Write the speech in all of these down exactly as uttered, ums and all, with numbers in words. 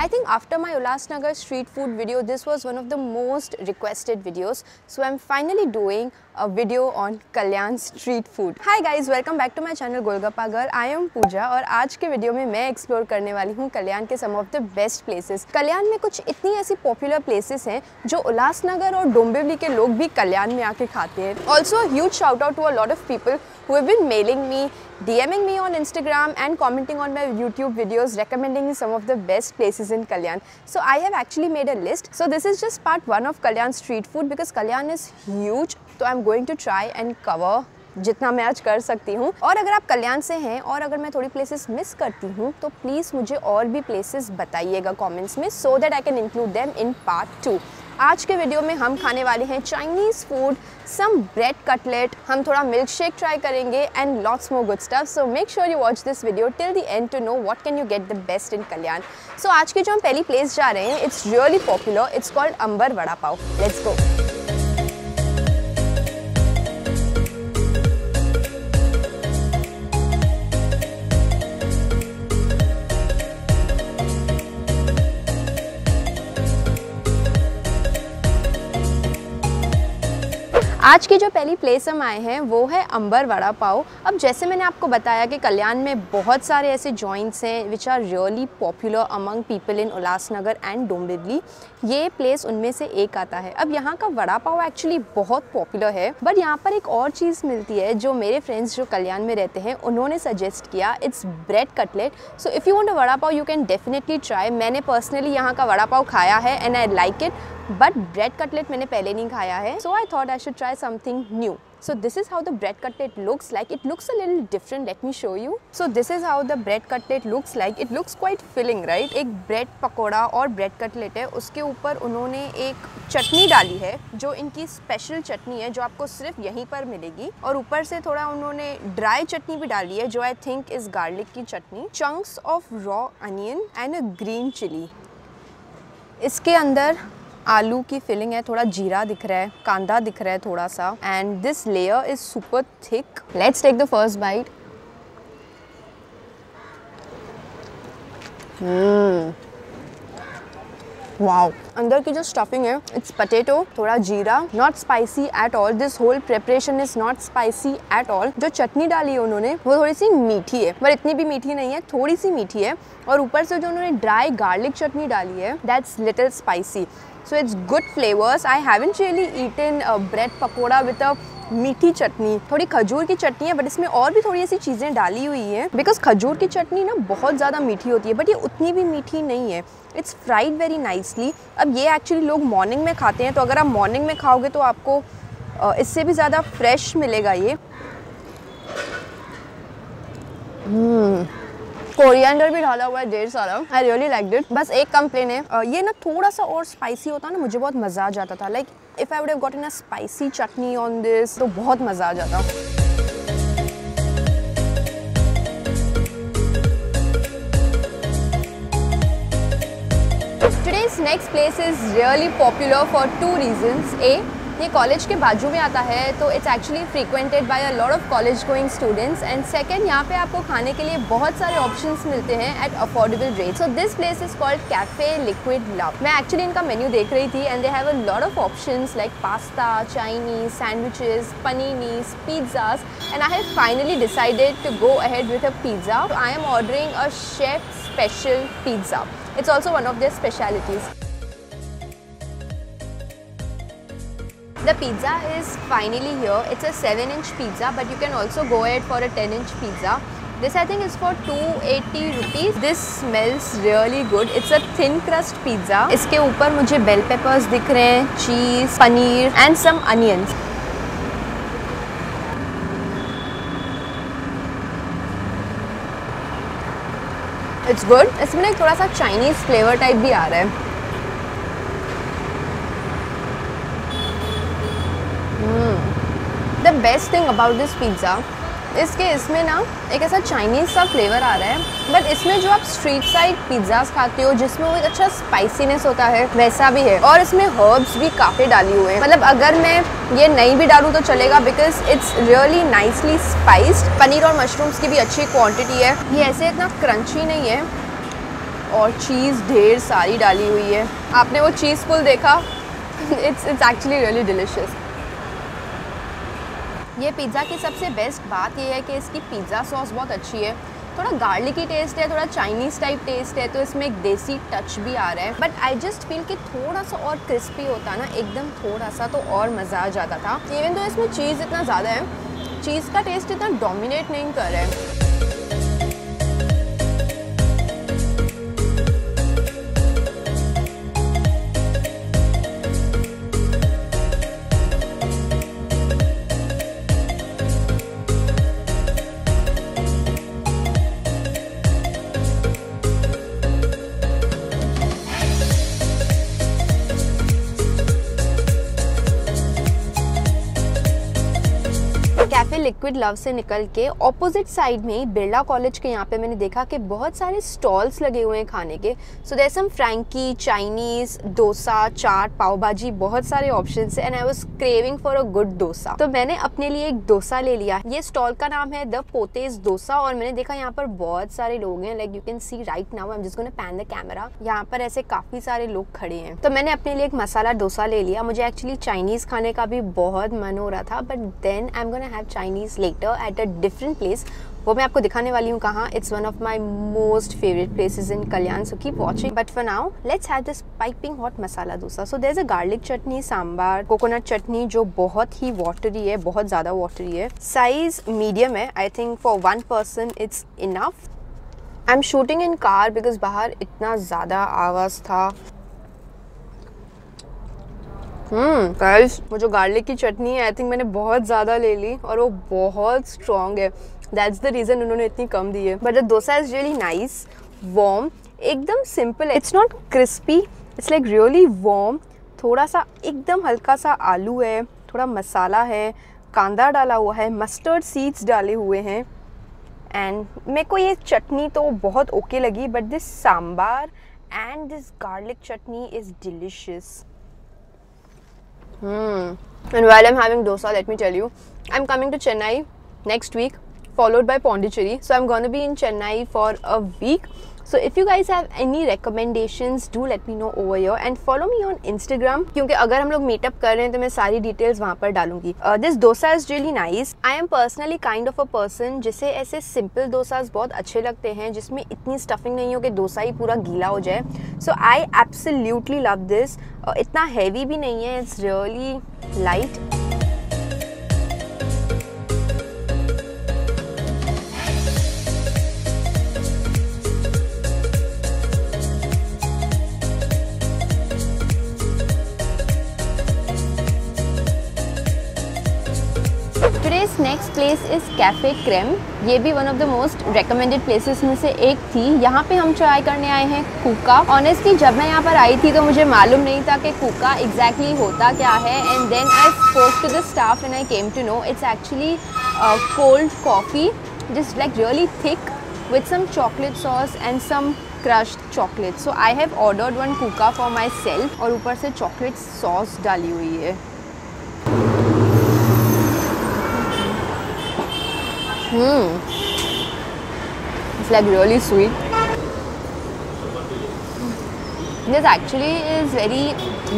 I think after my Ulhasnagar street food video, this was one of the most requested videos. So I'm finally doing a video on Kalyan street food. Hi guys, welcome back to my channel Golgappa Girl. I am Pooja और आज के वीडियो में मैं explore करने वाली हूँ कल्याण के some of the best places. Kalyan में कुछ इतनी ऐसी पॉपुलर प्लेसेस हैं जो उल्हासनगर और डोंबिवली के लोग भी कल्याण में आके खाते हैं। Also a huge shout out to a lot of people who have been mailing me, DMing me on Instagram and commenting on my YouTube videos recommending me some of the best places in Kalyan. So I have actually made a list. So this is just part one of Kalyan street food because Kalyan is huge. So I'm going to try and cover जितना मैं आज कर सकती हूँ और अगर आप कल्याण से हैं और अगर मैं थोड़ी प्लेसेस मिस करती हूँ तो प्लीज़ मुझे और भी प्लेसेस बताइएगा कमेंट्स में so that I can include them in part two. आज के वीडियो में हम खाने वाले हैं Chinese food, some bread cutlet, हम थोड़ा मिल्क शेक ट्राई करेंगे and lots more good stuff. So make sure you watch this video till the end to know what can you get the best in Kalyan. So आज की जो हम पहली place जा रहे हैं it's really popular, it's called Ambar vada pav. Let's go. आज की जो पहली प्लेस हम आए हैं वो है अंबर वड़ा पाव। अब जैसे मैंने आपको बताया कि कल्याण में बहुत सारे ऐसे जॉइंट्स हैं which are really popular among people in Ulhasnagar and Dombivli, ये प्लेस उनमें से एक आता है। अब यहाँ का वड़ा पाव एक्चुअली बहुत पॉपुलर है बट यहाँ पर एक और चीज़ मिलती है जो मेरे फ्रेंड्स जो कल्याण में रहते हैं उन्होंने सजेस्ट किया, it's bread cutlet. So if you want a vada pav you can definitely try. मैंने पर्सनली यहाँ का वड़ा पाव खाया है and I like it but bread cutlet मैंने पहले नहीं खाया है। So I thought I should try something new. So this is how the bread cutlet looks like. It looks a little different. Let me show you. So this is how the bread cutlet looks like. It looks quite filling, right? एक bread pakora और bread cutlet है, उसके ऊपर उन्होंने एक चटनी डाली है जो इनकी स्पेशल चटनी है जो आपको सिर्फ यहीं पर मिलेगी और ऊपर से थोड़ा उन्होंने ड्राई चटनी भी डाली है जो आई थिंक इज गार्लिक की चटनी, chunks of raw onion and a green chili. इसके अंदर आलू की फिलिंग है, थोड़ा जीरा दिख रहा है, कांदा दिख रहा है थोड़ा सा and this layer is super thick. Let's take the first bite. Wow, अंदर की जो स्टफिंग है इट्स पटेटो, थोड़ा जीरा, not spicy at all. This whole preparation is not spicy at all. जो चटनी डाली है उन्होंने वो थोड़ी सी मीठी है पर इतनी भी मीठी नहीं है, थोड़ी सी मीठी है और ऊपर से जो उन्होंने ड्राई गार्लिक चटनी डाली है that's little spicy. So it's good flavors. I haven't really eaten a bread pakoda with a मीठी चटनी। थोड़ी खजूर की चटनी है बट इसमें और भी थोड़ी ऐसी चीज़ें डाली हुई हैं बिकॉज खजूर की चटनी ना बहुत ज़्यादा मीठी होती है बट ये उतनी भी मीठी नहीं है। It's fried very nicely. अब ये एक्चुअली लोग मॉर्निंग में खाते हैं तो अगर आप मॉर्निंग में खाओगे तो आपको इससे भी ज़्यादा फ्रेश मिलेगा ये। hmm. कोरिएंडर भी डाला हुआ है डेढ़ सारा। I really like it. बस एक कंप्लेन है, ये ना थोड़ा सा और स्पाइसी होता ना मुझे बहुत मज़ा आ जाता था। Like if I would have gotten a spicy chutney on this तो बहुत मज़ा आ जाता। Today's next place is really popular for two reasons. ए, ये कॉलेज के बाजू में आता है तो it's actually frequented by a lot of college going students and second यहाँ पे आपको खाने के लिए बहुत सारे ऑप्शंस मिलते हैं at affordable rate. So this place is called cafe liquid love. मैं एक्चुअली इनका मेन्यू देख रही थी and they have a lot of options like pasta, Chinese sandwiches, paninis, pizzas and I have finally decided to go ahead with a pizza. I am ordering a chef special pizza. It's also one of their specialities. The pizza is finally here. It's a seven inch pizza but you can also go ahead for a ten inch pizza. This I think is for two eighty rupees. This smells really good. It's a thin crust pizza. इसके ऊपर मुझे bell peppers दिख रहे हैं, cheese, paneer and some onions. It's good. इसमें ना थोड़ा सा Chinese flavor type भी आ रहा है। The best thing about this pizza इसके इसमें ना एक ऐसा चाइनीज़ सा फ्लेवर आ रहा है बट इसमें जो आप स्ट्रीट साइड पिज़्ज़ास खाते हो जिसमें वो एक अच्छा स्पाइसीनेस होता है वैसा भी है और इसमें हर्ब्स भी काफ़ी डाली हुए हैं। मतलब अगर मैं ये नहीं भी डालूँ तो चलेगा because it's really nicely spiced. Paneer और मशरूम्स की भी अच्छी क्वान्टिटी है। ये ऐसे इतना क्रंची नहीं है और चीज़ ढेर सारी डाली हुई है। आपने वो चीज़ पुल देखा? It's it's actually really delicious. ये पिज़्ज़ा की सबसे बेस्ट बात ये है कि इसकी पिज़्ज़ा सॉस बहुत अच्छी है, थोड़ा गार्लिकी टेस्ट है, थोड़ा चाइनीज़ टाइप टेस्ट है, तो इसमें एक देसी टच भी आ रहा है। बट आई जस्ट फील कि थोड़ा सा और क्रिस्पी होता ना, एकदम थोड़ा सा, तो और मज़ा आ जाता था। इवन तो इसमें चीज़ इतना ज़्यादा है, चीज़ का टेस्ट इतना डोमिनेट नहीं कर रहा है। कैफ़े लिक्विड लव से निकल के ऑपोजिट साइड में ही बिरला कॉलेज के यहाँ पे मैंने देखा कि बहुत सारे स्टॉल्स लगे हुए हैं खाने के। So there some Frankie, Chinese, dosa, chaat, pav bhaji, बहुत सारे ऑप्शंस हैं। And I was craving for a good dosa, तो मैंने अपने लिए एक डोसा ले लिया। ये स्टॉल का नाम है द पोतेज डोसा और मैंने देखा यहाँ पर बहुत सारे लोग हैं। Like you can see right now, I am just gonna pan the camera. यहाँ पर ऐसे काफ़ी सारे लोग खड़े हैं, तो मैंने अपने लिए एक मसाला डोसा ले लिया। मुझे एक्चुअली चाइनीज़ खाने का भी बहुत मन हो रहा था, but then I am gonna have Chinese later at a different place. वो मैं आपको दिखाने वाली हूँ कहाँ। It's one of my most favorite places in Kalyan, so keep watching. But for now, let's have this piping hot masala dosa. So there's a garlic chutney, sambar, coconut chutney जो बहुत ही watery है, बहुत ज़्यादा watery है। Size medium है, I think for one person it's enough. I'm shooting in car because बाहर इतना ज़्यादा आवाज़ था। हम्म गाइस, वो जो गार्लिक की चटनी है आई थिंक मैंने बहुत ज़्यादा ले ली और वो बहुत स्ट्रॉन्ग है। दैट्स द रीज़न उन्होंने इतनी कम दी है। But the dosa is really nice, warm, एकदम simple. It's not crispy, it's like really warm. थोड़ा सा एकदम हल्का सा आलू है, थोड़ा मसाला है, कांदा डाला हुआ है, मस्टर्ड सीड्स डाले हुए हैं। एंड मेरे को ये चटनी तो बहुत ओके okay लगी, but this sambar and this garlic chutney is delicious. Hmm. And while I'm having dosa, let me tell you, I'm coming to Chennai next week, followed by Pondicherry. So I'm going to be in Chennai for a week. So if you guys have any recommendations, do let me know over here and follow me on Instagram. क्योंकि अगर हम लोग meetup कर रहे हैं तो मैं सारी details वहाँ पर डालूंगी। This dosa is really nice. I am personally kind of a person जिसे ऐसे simple dosas बहुत अच्छे लगते हैं, जिसमें इतनी stuffing नहीं हो कि dosa ही पूरा गीला हो जाए। So I absolutely love this. इतना heavy भी नहीं है, it's really light. Today's next place is Cafe Creme. ये भी one of the most recommended places में से एक थी। यहाँ पे हम try करने आए हैं कुका। Honestly जब मैं यहाँ पर आई थी तो मुझे मालूम नहीं था कि कुका exactly होता क्या है। And then I spoke to the staff and I came to know it's actually a cold coffee, just like really thick with some chocolate sauce and some crushed chocolate. So I have ordered one kuka for myself और ऊपर से chocolate sauce डाली हुई है। Hmm. It's like really sweet. This actually is very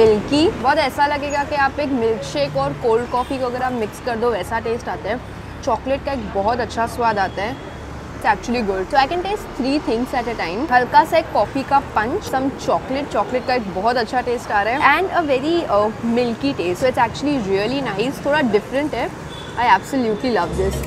milky. बहुत ऐसा लगेगा कि आप एक मिल्क शेक और कोल्ड कॉफ़ी को अगर आप मिक्स कर दो वैसा टेस्ट आता है। चॉकलेट का एक बहुत अच्छा स्वाद आता है। It's actually good. So I can taste three things at a time. हल्का सा एक कॉफ़ी का पंच, some chocolate, चॉकलेट का एक बहुत अच्छा टेस्ट आ रहा है, and a very uh, milky taste. So it's actually really nice. थोड़ा different है. I absolutely love this.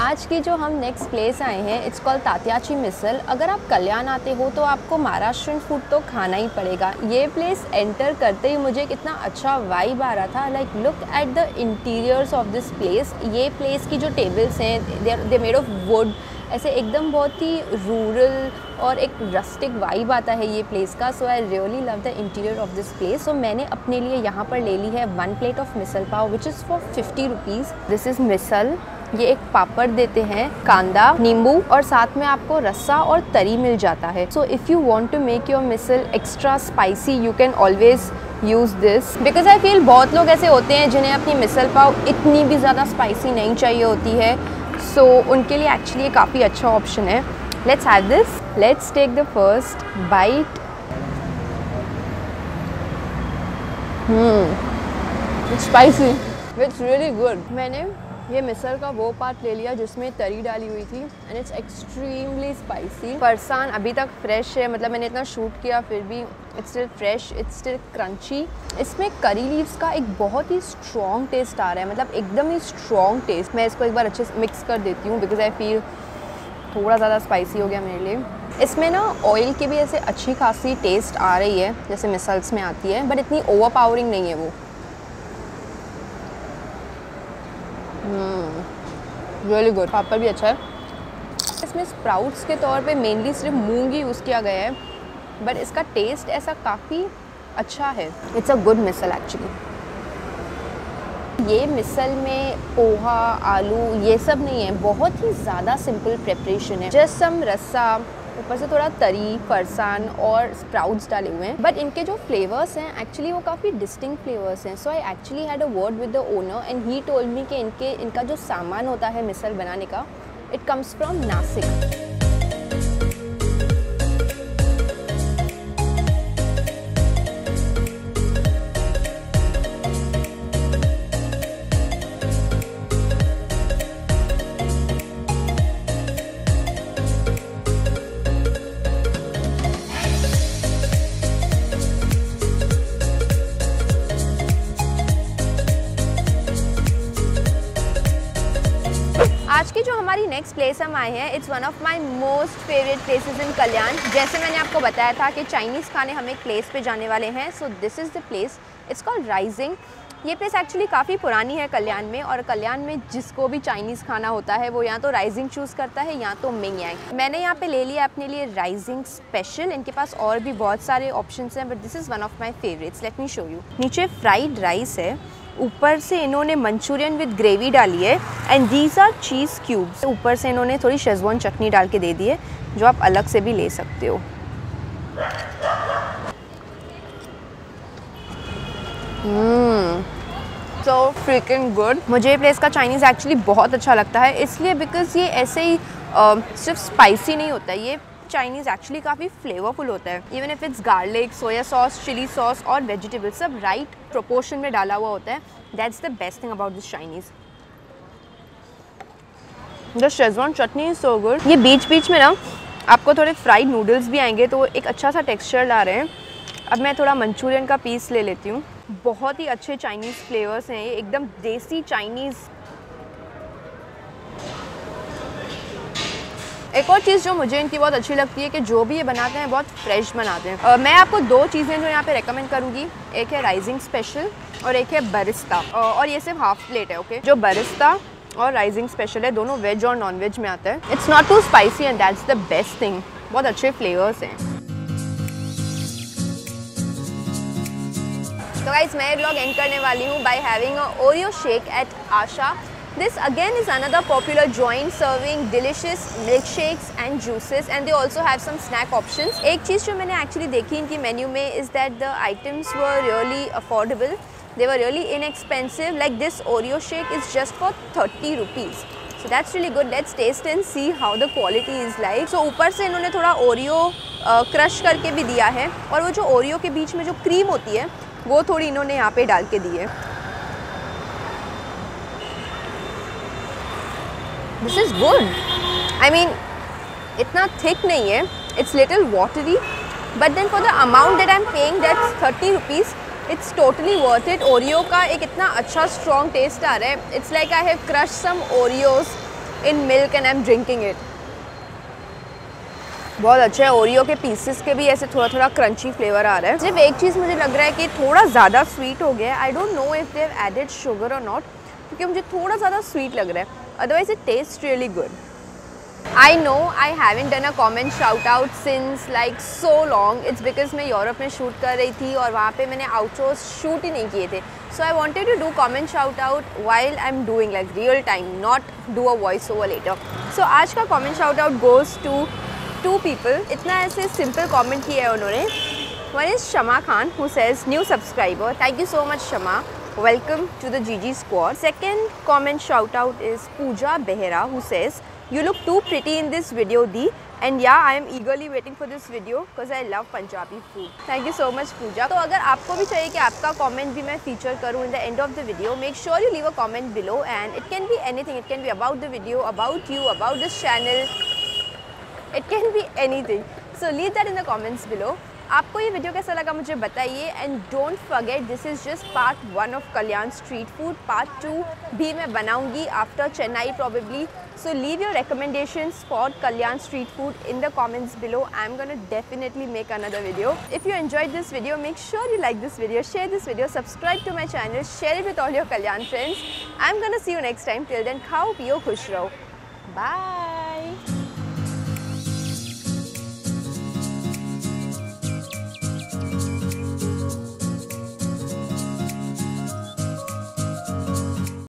आज की जो हम नेक्स्ट प्लेस आए हैं इट्स कॉल्ड तात्याची मिसल। अगर आप कल्याण आते हो तो आपको महाराष्ट्रियन फूड तो खाना ही पड़ेगा। ये प्लेस एंटर करते ही मुझे कितना अच्छा वाइब आ रहा था। Like look at the interiors of this place. ये प्लेस की जो टेबल्स हैं दे मेड ऑफ वुड ऐसे एकदम बहुत ही रूरल और एक रस्टिक वाइब आता है ये प्लेस का. So I really love the interior of this place. So मैंने अपने लिए यहाँ पर ले ली है one plate of misal pav which is for fifty rupees. This is misal. ये एक पापड़ देते हैं, कांदा, नींबू और साथ में आपको रस्सा और तरी मिल जाता है. So if you want to make your misal extra spicy you can always use this because I feel बहुत लोग ऐसे होते हैं जिन्हें अपनी मिसल पाव इतनी भी ज़्यादा स्पाइसी नहीं चाहिए होती है. सो so, उनके लिए एक्चुअली ये काफ़ी अच्छा ऑप्शन है. Let's have this. Let's take the first bite. It's spicy, it's really good. मैंने ये मिसल का वो पार्ट ले लिया जिसमें तरी डाली हुई थी and it's extremely spicy. Farsan अभी तक फ्रेश है, मतलब मैंने इतना शूट किया फिर भी it's still fresh, it's still crunchy. इसमें करी लीव्स का एक बहुत ही स्ट्रॉन्ग टेस्ट आ रहा है, मतलब एकदम ही स्ट्रॉन्ग टेस्ट. मैं इसको एक बार अच्छे से मिक्स कर देती हूँ बिकॉज आई फील थोड़ा ज़्यादा स्पाइसी हो गया मेरे लिए. इसमें ना ऑयल की भी ऐसे अच्छी खासी टेस्ट आ रही है जैसे मिसल्स में आती है, बट इतनी ओवर पावरिंग नहीं है वो. Really good. पापड़ भी अच्छा है. इसमें स्प्राउट्स के तौर पे मेनली सिर्फ मूंग ही यूज़ किया गया है, बट इसका टेस्ट ऐसा काफ़ी अच्छा है. It's a good misal actually. ये मिसल में पोहा, आलू ये सब नहीं है, बहुत ही ज़्यादा सिंपल प्रेपरेशन है. जस्ट सम रस्सा, ऊपर से थोड़ा तरी, फरसान और स्प्राउट्स डाले हुए हैं, बट इनके जो फ्लेवर्स हैं एक्चुअली वो काफ़ी डिस्टिंक्ट फ्लेवर्स हैं. So I actually had a word with the owner and he told me कि इनके इनका जो सामान होता है मिसल बनाने का, इट कम्स फ्रॉम नासिक. आज की जो हमारी नेक्स्ट प्लेस हम आए हैं, it's one of my most favourite places in Kalyan. जैसे मैंने आपको बताया था कि चाइनीज़ खाने हम एक प्लेस पे जाने वाले हैं. So this is the place, it's called rising. ये प्लेस एक्चुअली काफ़ी पुरानी है कल्याण में, और कल्याण में जिसको भी चाइनीज़ खाना होता है वो या तो राइजिंग चूज़ करता है या तो मिंगयांग. मैंने यहाँ पे ले लिया अपने लिए राइजिंग स्पेशल. इनके पास और भी बहुत सारे ऑप्शन हैं, but this is one of my favourites. Let me show you. नीचे फ्राइड राइस है, ऊपर से इन्होंने मंचूरियन विद ग्रेवी डाली है and these are cheese cubes. ऊपर से इन्होंने थोड़ी शेजवान चटनी डाल के दे दी है जो आप अलग से भी ले सकते हो. So freaking good. मुझे ये प्लेस का चाइनीज़ एक्चुअली बहुत अच्छा लगता है, इसलिए बिकॉज ये ऐसे ही uh, सिर्फ स्पाइसी नहीं होता. ये चाइनीज़ एक्चुअली काफ़ी फ्लेवरफुल होता है. Even if it's garlic, soya sauce, chilli sauce और वेजिटेबल सब राइट प्रोपोर्शन में डाला हुआ होता है. That's the best thing about this Chinese. The Schezwan chutney is so good. ये बीच बीच में ना आपको थोड़े फ्राइड नूडल्स भी आएंगे तो एक अच्छा सा टेक्सचर ला रहे हैं. अब मैं थोड़ा मंचूरियन का पीस ले लेती हूँ. बहुत ही अच्छे चाइनीज़ फ्लेवर्स हैं, ये एकदम देसी चाइनीज़. एक और चीज़ जो मुझे इनकी बहुत अच्छी लगती है कि जो भी ये बनाते हैं बहुत फ्रेश बनाते हैं. uh, मैं आपको दो चीज़ें जो यहाँ पे रेकमेंड करूँगी, एक है राइजिंग स्पेशल और एक है बरिस्ता. uh, और ये सिर्फ हाफ प्लेट है. Okay okay? जो बरिस्ता और राइजिंग स्पेशल है दोनों वेज और नॉन वेज में आता है. It's not too spicy and that's the best thing. बहुत अच्छे फ्लेवर्स हैं. तो गाइस मैं ब्लॉग एंड करने वाली हूँ by having a Oreo shake at Asha. This again is another popular joint serving delicious milkshakes and juices, and they also have some snack options. एक चीज़ जो मैंने actually देखी इनकी menu में is that the items were really affordable. They were really inexpensive. Like this Oreo shake is just for thirty rupees. So that's really good. Let's taste and see how the quality is like. So ऊपर से इन्होंने थोड़ा Oreo crush करके भी दिया है, और वो जो Oreo के बीच में जो क्रीम होती है वो थोड़ी इन्होंने यहाँ पे डाल के दी है. This is good. I mean इतना थिक नहीं है, it's little watery, but then for the amount that I am paying that's thirty rupees, it's totally worth it. Oreo का एक इतना अच्छा स्ट्रॉन्ग टेस्ट आ रहा है. It's like I have crushed some Oreos in milk and I am drinking it. बहुत अच्छा है. ओरियो के पीसेस के भी ऐसे थोड़ा थोड़ा क्रंची फ्लेवर आ रहा है. सिर्फ एक चीज़ मुझे लग रहा है कि थोड़ा ज़्यादा स्वीट हो गया है. I don't know if they have added sugar और नॉट, क्योंकि मुझे थोड़ा ज़्यादा स्वीट लग रहा है. Otherwise it tastes really good. I know I haven't done a comment shout out since like so long. It's because मैं यूरोप में शूट कर रही थी और वहाँ पे मैंने आउटशोज शूट ही नहीं किए थे. So I wanted to do comment shout out while I'm doing like real time, not do a voice over later. So आज का comment shout out goes to two people. इतना ऐसे simple comment किया है उन्होंने. One is Shama Khan who says new subscriber. Thank you so much Shama. Welcome to the G G squad. Second comment shout out is Pooja Behera who says you look too pretty in this video, Di. And yeah, I am eagerly waiting for this video because I love Punjabi food. Thank you so much, Pooja. So, if you also want that your comment be featured in the end of the video, make sure you leave a comment below, and it can be anything. It can be about the video, about you, about this channel. It can be anything. So leave that in the comments below. आपको ये video कैसा लगा मुझे बताइए and don't forget this is just part one of Kalyan street food. Part two भी मैं बनाऊंगी after Chennai probably. So leave your recommendations for Kalyan street food in the comments below. I am gonna definitely make another video. If you enjoyed this video make sure you like this video, share this video, subscribe to my channel, share it with all your Kalyan friends. I am gonna see you next time. Till then खाओ पियो खुश रहो. Bye.